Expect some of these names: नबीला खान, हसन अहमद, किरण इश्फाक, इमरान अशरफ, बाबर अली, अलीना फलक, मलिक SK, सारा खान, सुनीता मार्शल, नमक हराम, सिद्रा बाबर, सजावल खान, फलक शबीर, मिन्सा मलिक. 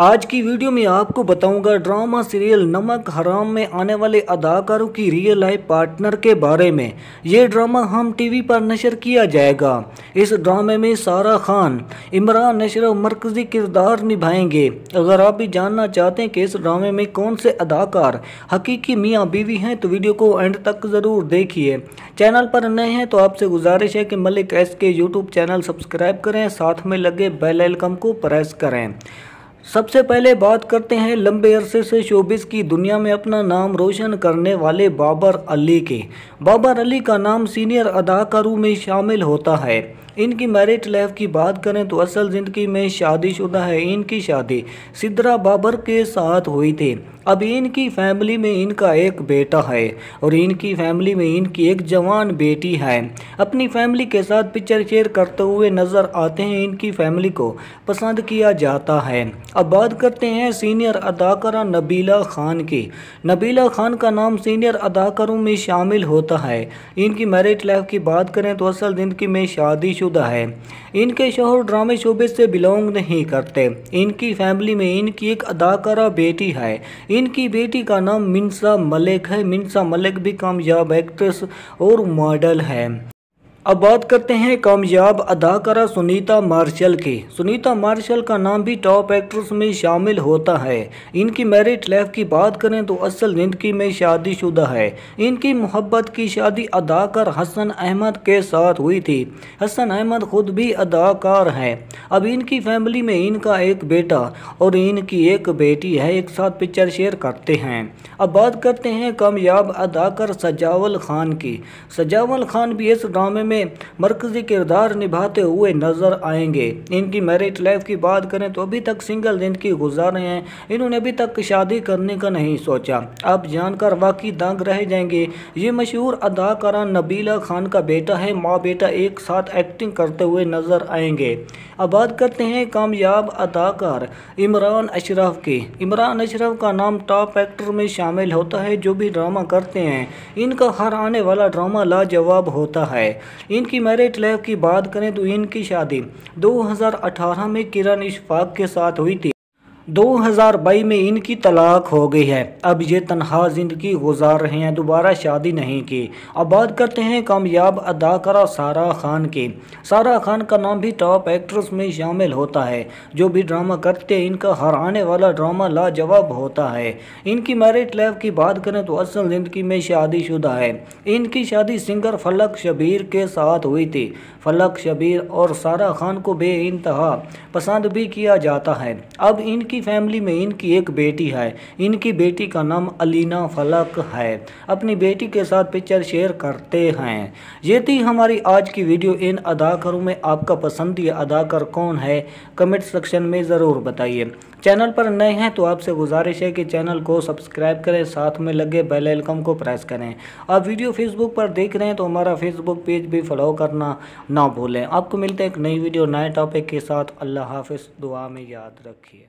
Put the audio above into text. आज की वीडियो में आपको बताऊंगा ड्रामा सीरियल नमक हराम में आने वाले अदाकारों की रियल लाइफ पार्टनर के बारे में। ये ड्रामा हम टीवी पर नशर किया जाएगा। इस ड्रामे में सारा खान, इमरान अशरफ मरकजी किरदार निभाएंगे। अगर आप भी जानना चाहते हैं कि इस ड्रामे में कौन से अदाकार हकीकी मियाँ बीवी हैं तो वीडियो को एंड तक ज़रूर देखिए। चैनल पर नए हैं तो आपसे गुजारिश है कि मलिक SK YouTube channel subscribe करें, साथ में लगे बेल आइकन को प्रेस करें। सबसे पहले बात करते हैं लंबे अरसे से शोबिज़ की दुनिया में अपना नाम रोशन करने वाले बाबर अली के। बाबर अली का नाम सीनियर अदाकारों में शामिल होता है। इनकी मैरिड लाइफ की बात करें तो असल ज़िंदगी में शादीशुदा है। इनकी शादी सिद्रा बाबर के साथ हुई थी। अब इनकी फैमिली में इनका एक बेटा है और इनकी फैमिली में इनकी एक जवान बेटी है। अपनी फैमिली के साथ पिक्चर शेयर करते हुए नज़र आते हैं। इनकी फैमिली को पसंद किया जाता है। अब बात करते हैं सीनियर अदाकारा नबीला खान की। नबीला खान का नाम सीनियर अदाकारों में शामिल होता है। इनकी मैरिड लाइफ की बात करें तो असल ज़िंदगी में शादीशुदा है। इनके शौहर ड्रामे शोबे से बिलोंग नहीं करते। इनकी फैमिली में इनकी एक अदाकारा बेटी है। इनकी बेटी का नाम मिन्सा मलिक है। मिन्सा मलिक भी कामयाब एक्ट्रेस और मॉडल है। अब बात करते हैं कामयाब अदाकारा सुनीता मार्शल की। सुनीता मार्शल का नाम भी टॉप एक्ट्रेस में शामिल होता है। इनकी मैरिड लाइफ की बात करें तो असल ज़िंदगी में शादीशुदा है। इनकी मोहब्बत की शादी अदाकार हसन अहमद के साथ हुई थी। हसन अहमद ख़ुद भी अदाकार हैं। अब इनकी फैमिली में इनका एक बेटा और इनकी एक बेटी है। एक साथ पिक्चर शेयर करते हैं। अब बात करते हैं कामयाब अदाकार सजावल खान की। सजावल खान भी इस ड्रामे में मरकजी किरदार निभाते हुए नजर आएंगे। इनकी मैरिड लाइफ की बात करें तो अभी तक सिंगल जिंदगी गुजार रहे हैं। इन्होंने अभी तक शादी करने का नहीं सोचा। आप जानकर वाकई दंग रह जाएंगे। ये मशहूर अदाकारा नबीला खान का बेटा है। माँ बेटा एक साथ एक्टिंग करते हुए नजर आएंगे। अब बात करते हैं कामयाब अदाकार इमरान अशरफ की। इमरान अशरफ का नाम टॉप एक्टर में शामिल होता है। जो भी ड्रामा करते हैं इनका हर आने वाला ड्रामा लाजवाब होता है। इनकी मैरिड लाइफ की बात करें तो इनकी शादी 2018 में किरण इश्फाक के साथ हुई थी। 2022 में इनकी तलाक हो गई है। अब ये तनहा ज़िंदगी गुजार रहे हैं, दोबारा शादी नहीं की। अब बात करते हैं कामयाब अदाकारा सारा खान की। सारा खान का नाम भी टॉप एक्ट्रेस में शामिल होता है। जो भी ड्रामा करते हैं इनका हर आने वाला ड्रामा लाजवाब होता है। इनकी मैरिड लाइफ की बात करें तो असल ज़िंदगी में शादीशुदा है। इनकी शादी सिंगर फलक शबीर के साथ हुई थी। फलक शबीर और सारा खान को बेइंतहा पसंद भी किया जाता है। अब इनकी फैमिली में इनकी एक बेटी है। इनकी बेटी का नाम अलीना फलक है। अपनी बेटी के साथ पिक्चर शेयर करते हैं। ये थी हमारी आज की वीडियो। इन अदाकारों में आपका पसंदीदा अदाकार कौन है कमेंट सेक्शन में ज़रूर बताइए। चैनल पर नए हैं तो आपसे गुजारिश है कि चैनल को सब्सक्राइब करें, साथ में लगे बेल आइकन को प्रेस करें। आप वीडियो फेसबुक पर देख रहे हैं तो हमारा फेसबुक पेज भी फॉलो करना ना भूलें। आपको मिलते हैं एक नई वीडियो नए टॉपिक के साथ। अल्लाह हाफिज़, दुआ में याद रखिए।